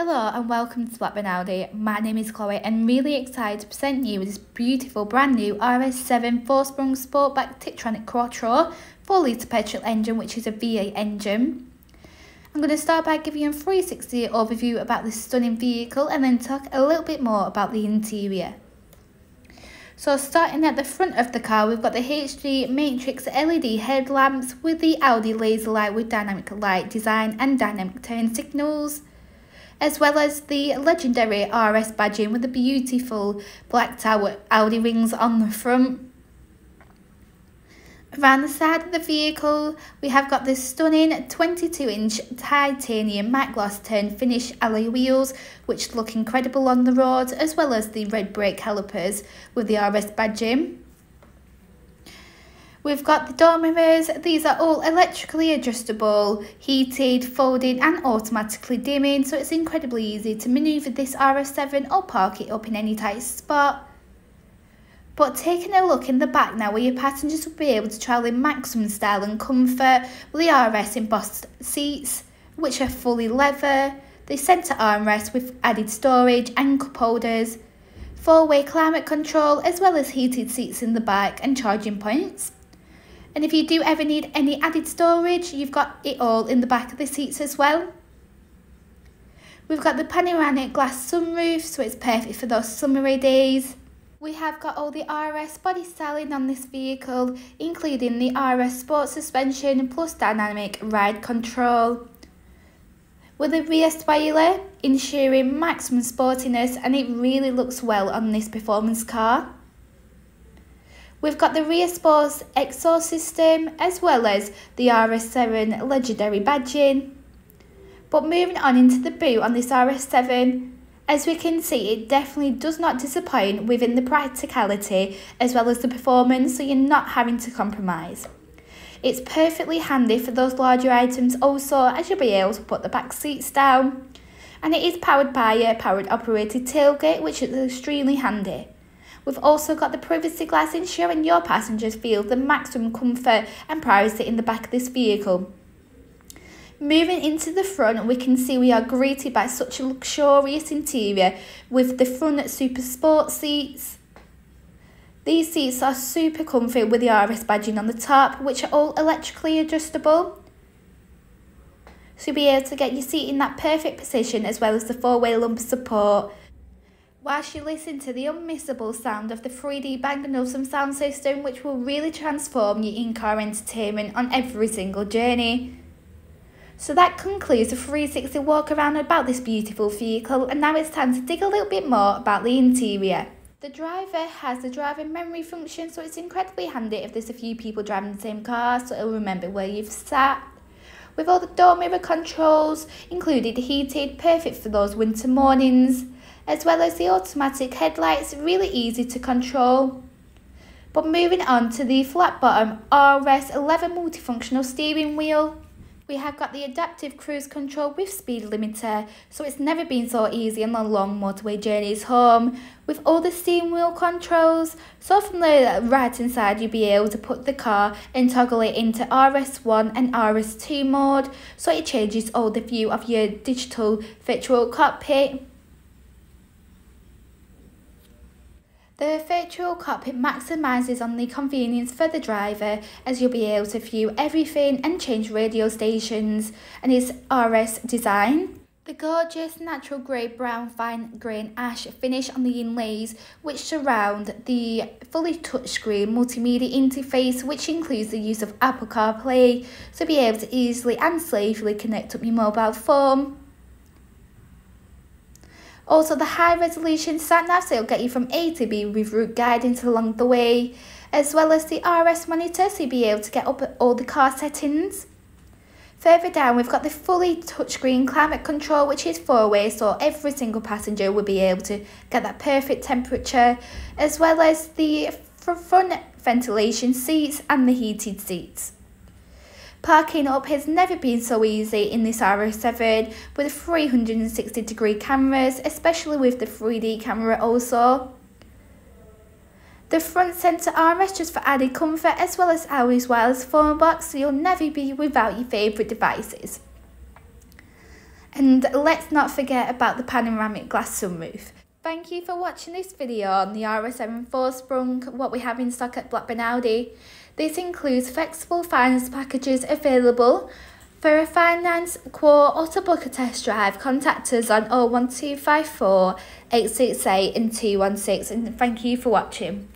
Hello and welcome to Blackburn Audi. My name is Chloe and really excited to present you with this beautiful brand new RS7 Vorsprung Sportback Tiptronic Quattro 4-litre petrol engine, which is a V8 engine. I'm going to start by giving you a 360 overview about this stunning vehicle and then talk a little bit more about the interior. So starting at the front of the car, we've got the HD Matrix LED headlamps with the Audi Laser Light with dynamic light design and dynamic turn signals, as well as the legendary RS badging with the beautiful blacked out Audi rings on the front. Around the side of the vehicle, we have got this stunning 22-inch titanium matte gloss turn finish alloy wheels, which look incredible on the road, as well as the red brake calipers with the RS badging. We've got the door mirrors. These are all electrically adjustable, heated, folding and automatically dimming, so it's incredibly easy to manoeuvre this RS7 or park it up in any tight spot. But taking a look in the back now, where your passengers will be able to travel in maximum style and comfort with the RS embossed seats, which are fully leather, the centre armrest with added storage and cup holders, four-way climate control, as well as heated seats in the back and charging points. And if you do ever need any added storage, you've got it all in the back of the seats as well. We've got the panoramic glass sunroof, so it's perfect for those summery days. We have got all the RS body styling on this vehicle, including the RS Sport suspension plus dynamic ride control, with a rear spoiler, ensuring maximum sportiness, and it really looks well on this performance car. We've got the rear sports exhaust system, as well as the RS7 legendary badging. But moving on into the boot on this RS7, as we can see, it definitely does not disappoint within the practicality as well as the performance, so you're not having to compromise. It's perfectly handy for those larger items also, as you'll be able to put the back seats down. And it is powered by a powered-operated tailgate, which is extremely handy. We've also got the privacy glass, ensuring your passengers feel the maximum comfort and privacy in the back of this vehicle. Moving into the front, we can see we are greeted by such a luxurious interior with the front super sport seats. These seats are super comfy with the RS badging on the top, which are all electrically adjustable. So you'll be able to get your seat in that perfect position, as well as the four-way lumbar support, whilst you listen to the unmissable sound of the 3D Bang & Olufsen sound system, which will really transform your in-car entertainment on every single journey. So that concludes the 360 walk around about this beautiful vehicle, and now it's time to dig a little bit more about the interior. The driver has the driving memory function, so it's incredibly handy if there's a few people driving the same car, so it'll remember where you've sat. With all the door mirror controls included, heated, perfect for those winter mornings, as well as the automatic headlights, really easy to control. But moving on to the flat bottom RS11 multifunctional steering wheel, we have got the adaptive cruise control with speed limiter, so it's never been so easy on the long motorway journeys home, with all the steering wheel controls. So from the right hand side, you'll be able to put the car and toggle it into RS1 and RS2 mode, so it changes all the view of your digital virtual cockpit. The virtual cockpit maximises on the convenience for the driver, as you'll be able to view everything and change radio stations, and its RS design. The gorgeous natural grey, brown, fine grain ash finish on the inlays which surround the fully touchscreen multimedia interface, which includes the use of Apple CarPlay, so be able to easily and safely connect up your mobile phone. Also, the high-resolution sat-nav, so it'll get you from A to B with route guidance along the way, as well as the RS monitor, so you'll be able to get up at all the car settings. Further down, we've got the fully touchscreen climate control, which is four-way, so every single passenger will be able to get that perfect temperature, as well as the front ventilation seats and the heated seats. Parking up has never been so easy in this RS7 with 360-degree cameras, especially with the 3D camera also. The front centre armrest just for added comfort, as well as Audi's wireless phone box, so you'll never be without your favourite devices. And let's not forget about the panoramic glass sunroof. Thank you for watching this video on the RS7 Vorsprung, what we have in stock at Blackburn Audi. This includes flexible finance packages available. For a finance, quote or to book a test drive, contact us on 01254 868 and 216, and thank you for watching.